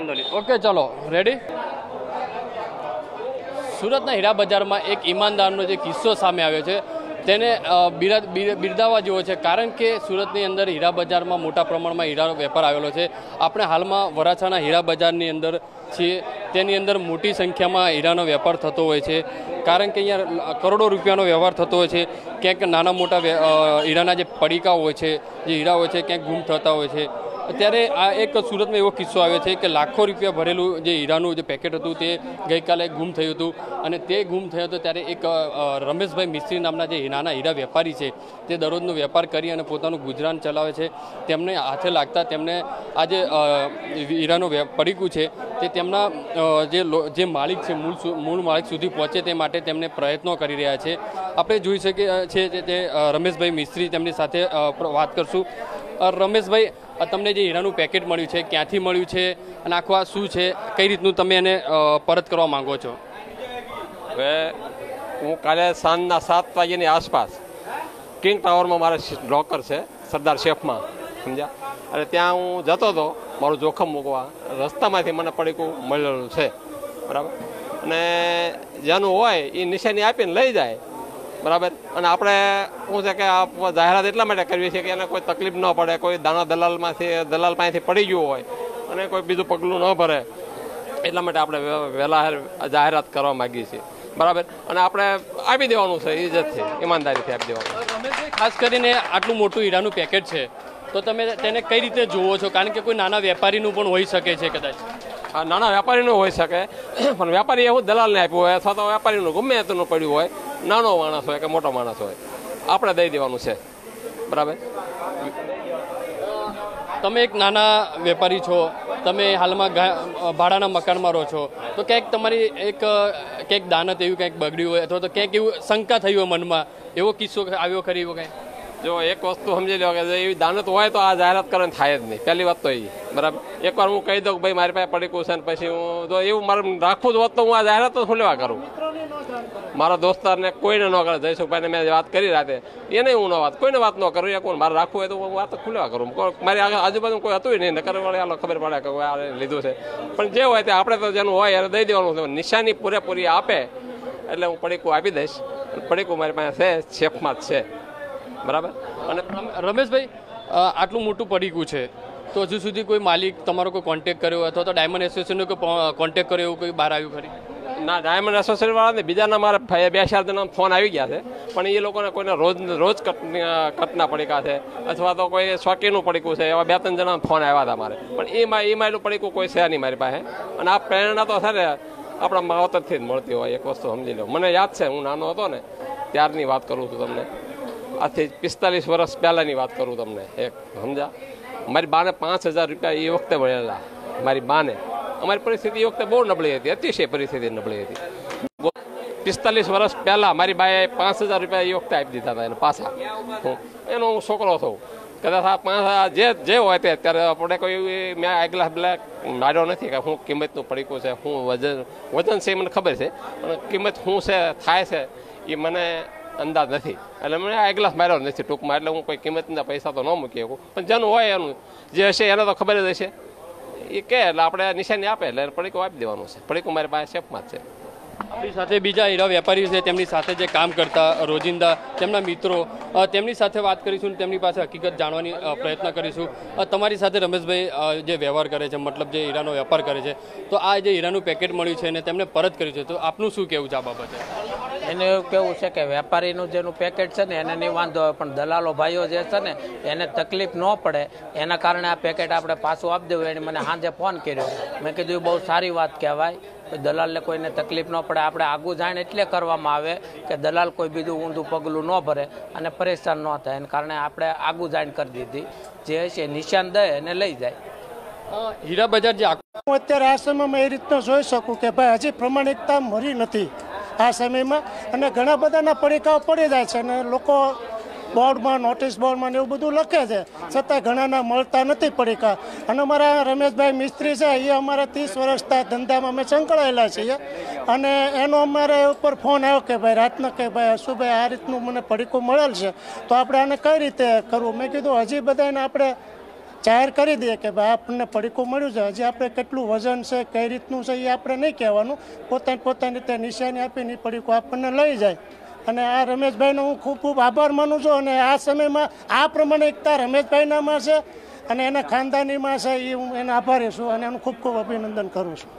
Okay चलो ready. सूरत ना हीरा बजार में एक ईमानदार नो जो किस्सो सामे आव्यो छे तेने बिरदावा जेवो छे, कारण के सूरत नी अंदर हीरा बजार में मोटा प्रमाण में हीरा वेपार आवेलो छे। आपणे हाल में वराछाना हीरा बजार नी अंदर छीए, तेनी अंदर मोटी संख्या में हीरानो वेपार थतो होय छे, कारण के अहींया करोड़ों रूपियानो व्यवहार थतो होय छे। क्यांक नाना मोटा हीराना जे पड़ीका होय छे, जे हीरा होय छे क्यांक गुम थता होय छे। अत्यारे आ एक सूरत में एवो किस्सो आव्यो छे कि लाखों रुपया भरेलू जे हीरानू जे पैकेट हतुं ते गई काले गुम थयुं हतुं अने ते गुम थयो तो त्यारे एक रमेश भाई मिस्त्री नामना जे नाना हीरा वेपारी छे ते दररोजनो वेपार करी अने पोतानुं गुजरान चलावे छे। तेमने हाथे लागता तेमने आ जे हीरानो पडीकू छे ते तेमना जे मालिक छे मूळ मालिक सुधी पहोंचे ते माटे तेमने प्रयत्नो करी रह्या छे। आपणे जोई शकीए छे के ते रमेश भाई मिस्त्री तेमनी साथे वात करशुं। रमेश भाई तमने जे हीरानु पैकेट मळ्युं छे क्यांथी मळ्युं छे अने आखुं आ शुं छे, कई रीतनुं तमे एने परत करवा मांगो छो? हवे हूँ काले सांजना 7 वाग्यानी आसपास किंग टावर में मारे लॉकर छे सरदार शेफ में, समझा, अरे त्यां हूँ जतो तो मारू जोखम मूकवा रस्ता में मैंने पडीकू मळेलुं छे, बराबर, अने जेनुं होय ए निशानी आपीने लई जाए, बराबर। और आपणे शुं छे के आप जाहेरात एटला माटे करवी छे के एने कोई तकलीफ न पड़े, कोई दाणो दलाल पासेथी पड़ी गयो होय अने कोई बीजो पगलू न भरे एटला माटे आपणे वहेला जाहेरात करवा मांगीए छीए, बराबर। अने आपणे आपी देवानुं छे, इज्जत छे, ईमानदारीथी आपी देवानुं। रमेशभाई, खास करीने आटलुं मोटुं हीरानुं पेकेट छे तो तमे तेने कई रीते जोवो छो, कारण के कोई नाना वेपारीनुं पण होई शके छे कदाच? नाना व्यापारीनुं होई शके, पण व्यापारी एवो दलालने आप्यो होय अथवा तो व्यापारीनुं गमे तेटलुं पड्युं होय, नानो माणस होय के मोटो माणस होय, आपणे दई देवानुं छे, बराबर। तमे एक नाना वेपारी छो, तमे हालमां भाड़ाना मकानमां रहो छो, तो क्यांक तमारी एक क्यांक दानत एवी क्यांक बगड्युं होय अथवा तो क्यांक एवी शंका थई होय मनमा, एवो किस्सो आव्यो खरी एवो कांई? जो एक वस्तु समझी लो कि एवी दानत होय तो आ जाहेरात करवानी थाय ज नहीं, पहली बात तो ये, बराबर। एक बार हूँ कही दूँ भाई मारी पास पड़ीकू है पीछे हूँ जो एवं मारे राखूज होत तो हूँ आ जाहेरात तो शूँ लेवा करूँ, मारा दोस्तार ने कोई न करे, जयसुख भाई ने मैं बात करी राते ये नहीं हूँ बात कोई ने बात न करूँ, या कोई मारे राखू है तो हूँ बात खुलेवा करूँ, मारी आजूबाजू कोई हतुं नहीं नकर वाले खबर पड़े कि आ लीधुं छे, पण जे होय ते आपणे तो जेनुं होय यार दई देवानुं छे, निशानी पूरेपूरी आपे एटले हूँ पड़ीकू आपी दईश, पड़ीकू मारी पासे छे शेफमां ज छे, बराबर। अने रमेश भाई, आटलू मोटू पड़ीकू है तो हजू सुधी कोई मालिक तमारो कोई कॉन्टेक्ट करो अथवा तो डायमंड एसोसिए कोई कॉन्टेक्ट करो कोई बहार आव्युं खरी? ना, डायमंड एसोसिए वाला ने बीजा मारे 2-4 दिन फोन आ गया है, पण ये लोग ने कोई रोज कटना पड़ीका है अथवा तो कोई शौकीनू पड़ीकू है, एवं 2-3 जना फोन आया था मारे, पण पड़ीकू कोई से नहीं मारी पासे। अने आ प्रेरणा तो है अपना मावतर थी मळती होय, एक वस्तु समझी लो, मैंने याद है हूँ नानो हतो ने त्यारनी बात करूँ छूं तमने, आज 45 वर्ष पहला बात करूँ तमने, एक समझा, मारी बा ने 5,000 रुपया ये वक्त मेला, मारी बा ने, अमारी परिस्थिति वक्त बहुत नबड़ी थी, अतिशय परिस्थिति नबड़ी थी, 45 वर्ष पहला मारी बाए 5,000 रुपया ये वक्त आप दीधा था एने पासा, एनो हूँ छोकरो थो कदा 5,000 जे हो अत्यारे अपने कोई मैं आगला ब्लैक मार्यो नहीं कि हूँ किंमतनु पड़ीकू है, हूँ वजन से मैंने खबर है, किंमत हूँ से थाय से ये मैंने अंदाज नहीं, मैंने आगला मार्यो नहीं टूंक में, एटले हूँ कोई किंमतना पैसा तो न मूकी शकूँ, पण जेनुं होय एनुं जे हशे एने तो खबर ज हशे, ये के अपने निशानी आपे एटले पड़ीकू आपी देवानुं छे, पड़ीकू मारी पासे शेफमां ज छे। अपनी साथ बीजा हीरा व्यापारी है तेमनी साथे जे काम करता रोजिंदा तेमना मित्रों तेमनी साथे बात करीशुं, तेमनी पासे हकीकत जाणवानी प्रयत्न करीशुं। तमारी साथे रमेश भाई जे व्यवहार करे छे, मतलब जे हीरानो व्यापार करे छे तो आ जे हीरानुं पैकेट मळ्युं छे ने तेमणे परत कर्युं छे, तो आपनुं शुं कहेवुं छे आ बाबते? एने कहेवुं छे के वेपारीनुं जेनुं पैकेट छे ने एने नहीं वांधो आवे, पण दलालो भाईओ जे छे ने एने तकलीफ न पड़े एना कारणे आ पैकेट आपणे पाछुं आपी देवुं। एणे मने सांजे फोन कर्यो, मैं कीधुं बहुत सारी बात कहेवाय, दलाल ने कोई ने तकलीफ न पड़े, आपणे आगू जाण एटले करवामां आवे के दलाल कोई बीजू ऊंधू पगलू न भरे अने परेशान न थाय, एना कारणे आपणे आगू जाण करी दीधी, जे हशे निशान दे अने लई जाय। हीरा बजार जे हूँ अत्यारे आ समयमां ए रीतना जोई शकूं के भाई हजी प्रामाणिकता मरी नथी आ समयमां, अने घणा बधाना पड़ीकाओ पड़ी जाय छे अने लोको बोर्ड में नोटिस बोर्ड में एवं बधुं लखे छे छतां घणाने मळता नथी पड़ीका। अने अमारा रमेश भाई मिस्त्री छे ए अमारा 30 वर्षथी धंधा में अमे संकळायेला छीए अने एनो अमारे उपर फोन आव्यो के भाई रत्न के भाई हशु भाई आ रीतनुं मने पड़ीकू मळेल छे तो आपणे आने कई रीते करवुं। मैं कीधुं हजी बधाने आपणे जाहिर कर दिए कि भाई आपने पड़ीकू मळ्यु छे, हजी आपणे केटलुं वजन छे, कई रीतनुं छे ए आपणे नहीं कहेवानुं, पोतानी पोतानी रीते निशानी आपीने पड़ीकू आपणे लई जाय। अने आ रमेश भाईनो हूँ खूब खूब आभार मानु छुं। अने आ समय में आ प्रामाणिकता रमेश भाईना मां छे अने एना खानदानी मां छे, ए हूँ एना आभारी छुं अने एनुं खूब खूब अभिनंदन करूँ छुं।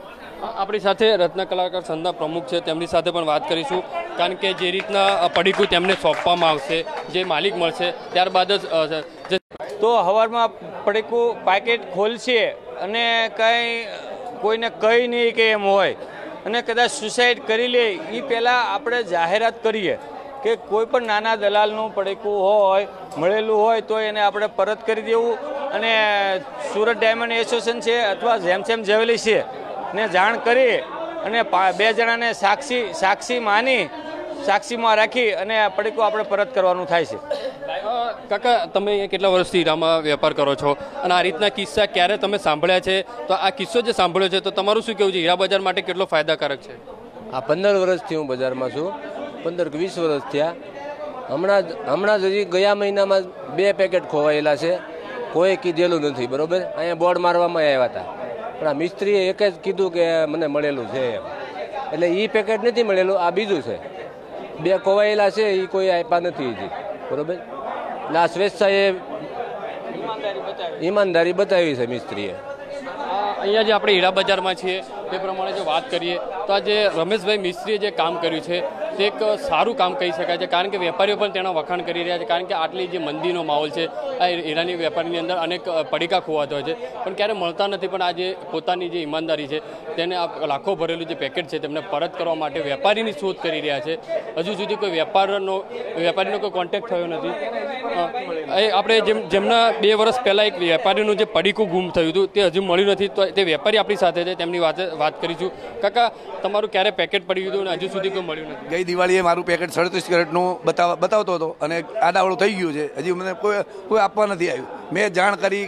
अपनी साथ रत्न कलाकार संघ प्रमुख है तमी साथ बात करूँ, कारण के जी रीतना पड़ीकू तमने सौंपा जो मालिक मैं त्यारबाद तो हवार में पड़ीकू पैकेट खोल से कहीं कोई ने कही नहीं कि एम होने कदाच सुसाइड कर ले पेला आप जाहरात करिए कि कोईपण नाना दलालनु पड़ीकू होेलू हो तो ये आप परत कर देव। अने सूरत डायमंड एसोसिए से अथवा जेम सेम जेवेल से ने जाण करी अने बे जणाने साक्षी मानी साक्षी में राखी अने पड़ीकू आपणे परत करवानुं थाय छे। काका तमे केटला वर्षथी हीरामां वेपार करो छो अने आ रीतना किस्सा क्यारे तमे सांभळ्या छे? तो आ किस्सो जे सांभळ्यो छे तो तमारुं शुं कहेवुं छे, हीरा बजार माटे केटलो फायदाकारक छे? आ 15 वर्षथी हूँ बजार में छूँ, 15-20 वर्ष थया। हमणां ज गया महीना में 2 पैकेट खोवायेला छे, कोई कीधेलुं नथी। बरोबर अहींया बोर्ड मारवामां आव्या हता પણ મિસ્ત્રીએ એક જ કીધું કે મને મળેલું છે એમ, એટલે એ પેકેટ નથી મળેલું, આ બીજું છે। 2 ખોવાયેલા છે એ કોઈ આપ્યા નથી હજી, બરાબર? એટલે આ સ્વેચ્છાએ ઈમાનદારી બતાવી છે મિસ્ત્રીએ। અહીંયા જે આપણે હીરા બજારમાં છીએ તે પ્રમાણે જો વાત કરીએ તો આજે રમેશભાઈ મિસ્ત્રીએ જે કામ કર્યું છે તે એક સારું કામ કહી શકાય છે, કારણ કે વેપારીઓ પણ તેના વખાણ કરી રહ્યા છે, કારણ કે આટલી જે મંદીનો માહોલ છે આ હીરાની વેપારની અંદર અનેક પડીકા ખોવાતા હોય છે પણ ક્યારે મળતા નથી, પણ આજે પોતાની જે ઈમાનદારી છે તેને આ લાખો ભરેલું જે પેકેટ છે તેમને પરત કરવા માટે વેપારીની શોધ કરી રહ્યા છે। હજુ સુધી કોઈ વેપારીનો કોઈ કોન્ટેક્ટ થયો નથી। આપણે જેમના 2 વર્ષ પહેલાં એક વેપારીનું જે પડીકું ગુમ થયું હતું તે હજુ મળ્યું નથી, તો તે વેપારી આપણી સાથે છે, તેમની વાત કરીશું। કાકા તમારું ક્યારે પેકેટ પડ્યું હતું અને હજુ સુધી કોઈ મળ્યું નથી? गई दिवाळीए मारू पैकेट 37 कैरेटनु बतावतो हतो अने आडावळो थई गयो छे, हजी मने कोई आपवा नथी आव्युं। मैं जाण करी,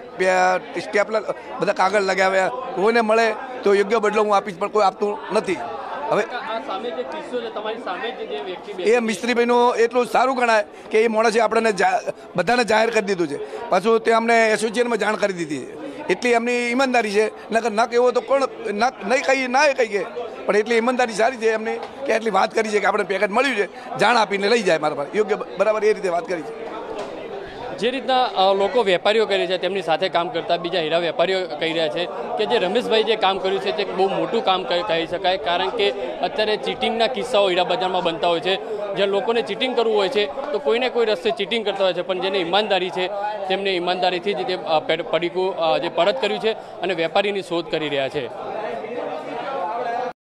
स्टेपलर बधा कागळ लगाव्या, कोईने मळे तो योग्य बदलो हूँ आपीश, पण कोई आपतुं नथी। हवे आ सामे जे किस्सो छे तमारी सामे जे व्यक्ति ए मिस्त्रीभाईनो एटलुं सारू गणाय के ए माणसे आपणे बधाने जाहेर करी दीधुं छे, पाछुं ते अमने एसोसिएशनमां जाण करी दीधी छे। एटली एमनी ईमानदारी छे, नकर न कहेवो तो कोण नहीं कहीए ना कहीए, पर एटली ईमानदारी सारी है एमने के एटली बात करी है कि आपने पैकेट मळ्युं छे, जाण आपीने लई जाए मारा पर योग्य बराबर ए रीते बात करी है। जे रीतना लोको वेपारीओ करे छे तेमनी साथे काम करता बीजा हीरा वेपारीओ कही रह्या छे कि जे रमेशभाई जे काम कर्युं छे ते बहु मोटुं काम कही शकाय, कारण के अत्यारे चीटिंगना किस्साओ हीरा बजारमां बनता होय छे। जे लोकोने चीटिंग करवुं होय छे तो कोईने कोई रस्ते चीटिंग करता होय छे, पण जेने ईमानदारी छे तेमणे ईमानदारीथी जे पडीकू जे परत कर्युं छे अने वेपारीनी शोध करी रह्या छे।